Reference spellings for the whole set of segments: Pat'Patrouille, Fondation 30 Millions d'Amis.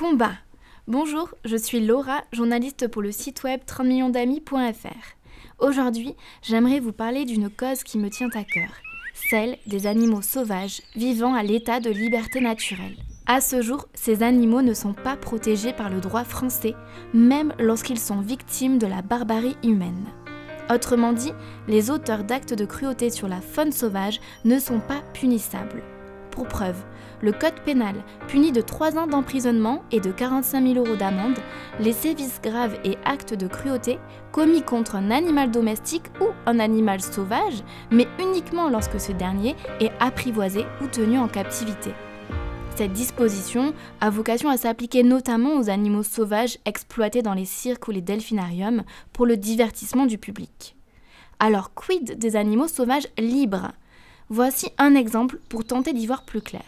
Combat. Bonjour, je suis Laura, journaliste pour le site web 30millionsdamis.fr. Aujourd'hui, j'aimerais vous parler d'une cause qui me tient à cœur, celle des animaux sauvages vivant à l'état de liberté naturelle. À ce jour, ces animaux ne sont pas protégés par le droit français, même lorsqu'ils sont victimes de la barbarie humaine. Autrement dit, les auteurs d'actes de cruauté sur la faune sauvage ne sont pas punissables. Pour preuve, le code pénal punit de 3 ans d'emprisonnement et de 45 000 € d'amende les sévices graves et actes de cruauté commis contre un animal domestique ou un animal sauvage, mais uniquement lorsque ce dernier est apprivoisé ou tenu en captivité. Cette disposition a vocation à s'appliquer notamment aux animaux sauvages exploités dans les cirques ou les delphinariums pour le divertissement du public. Alors quid des animaux sauvages libres ? Voici un exemple pour tenter d'y voir plus clair.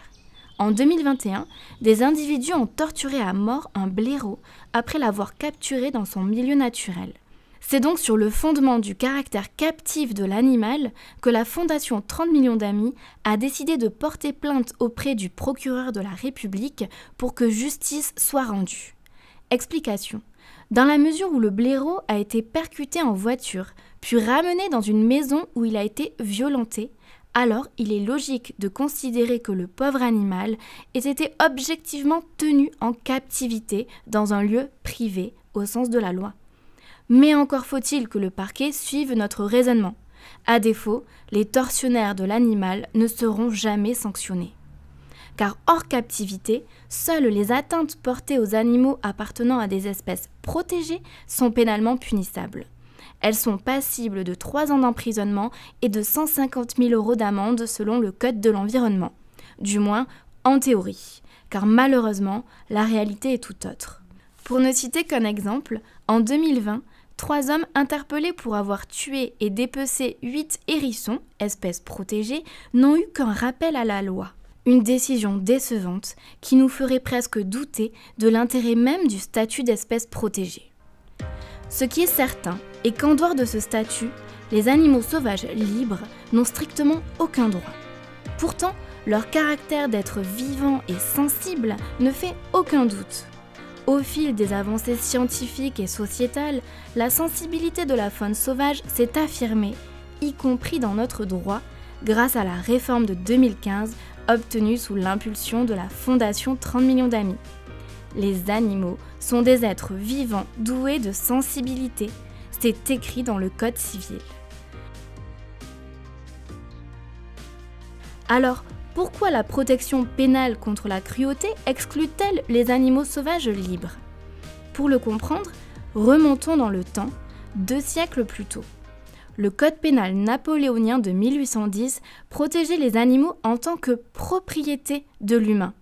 En 2021, des individus ont torturé à mort un blaireau après l'avoir capturé dans son milieu naturel. C'est donc sur le fondement du caractère captif de l'animal que la Fondation 30 millions d'amis a décidé de porter plainte auprès du procureur de la République pour que justice soit rendue. Explication. Dans la mesure où le blaireau a été percuté en voiture, puis ramené dans une maison où il a été violenté, alors il est logique de considérer que le pauvre animal ait été objectivement tenu en captivité dans un lieu privé au sens de la loi. Mais encore faut-il que le parquet suive notre raisonnement. À défaut, les tortionnaires de l'animal ne seront jamais sanctionnés. Car hors captivité, seules les atteintes portées aux animaux appartenant à des espèces protégées sont pénalement punissables. Elles sont passibles de 3 ans d'emprisonnement et de 150 000 € d'amende selon le Code de l'environnement. Du moins, en théorie, car malheureusement, la réalité est tout autre. Pour ne citer qu'un exemple, en 2020, 3 hommes interpellés pour avoir tué et dépecé 8 hérissons, espèces protégées, n'ont eu qu'un rappel à la loi. Une décision décevante qui nous ferait presque douter de l'intérêt même du statut d'espèce protégée. Ce qui est certain est qu'en dehors de ce statut, les animaux sauvages libres n'ont strictement aucun droit. Pourtant, leur caractère d'être vivant et sensible ne fait aucun doute. Au fil des avancées scientifiques et sociétales, la sensibilité de la faune sauvage s'est affirmée, y compris dans notre droit, grâce à la réforme de 2015 obtenue sous l'impulsion de la Fondation 30 millions d'amis. Les animaux sont des êtres vivants doués de sensibilité. C'est écrit dans le Code civil. Alors, pourquoi la protection pénale contre la cruauté exclut-elle les animaux sauvages libres? Pour le comprendre, remontons dans le temps, 2 siècles plus tôt. Le Code pénal napoléonien de 1810 protégeait les animaux en tant que propriété de l'humain.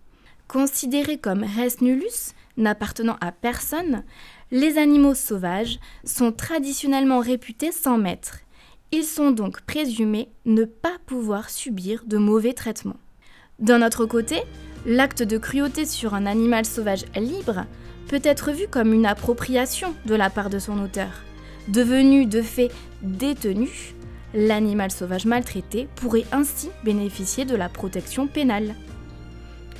Considérés comme res nullus, n'appartenant à personne, les animaux sauvages sont traditionnellement réputés sans maître. Ils sont donc présumés ne pas pouvoir subir de mauvais traitements. D'un autre côté, l'acte de cruauté sur un animal sauvage libre peut être vu comme une appropriation de la part de son auteur. Devenu de fait détenu, l'animal sauvage maltraité pourrait ainsi bénéficier de la protection pénale.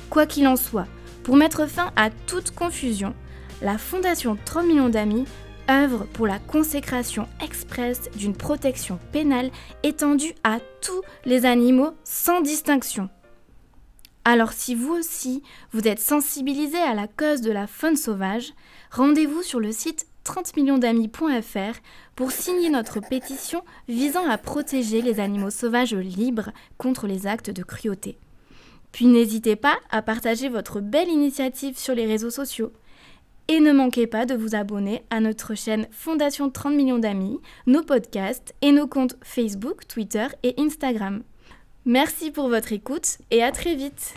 Quoi qu'il en soit, pour mettre fin à toute confusion, la Fondation 30 millions d'amis œuvre pour la consécration expresse d'une protection pénale étendue à tous les animaux sans distinction. Alors si vous aussi, vous êtes sensibilisé à la cause de la faune sauvage, rendez-vous sur le site 30millionsdamis.fr pour signer notre pétition visant à protéger les animaux sauvages libres contre les actes de cruauté. Puis n'hésitez pas à partager votre belle initiative sur les réseaux sociaux. Et ne manquez pas de vous abonner à notre chaîne Fondation 30 millions d'amis, nos podcasts et nos comptes Facebook, Twitter et Instagram. Merci pour votre écoute et à très vite!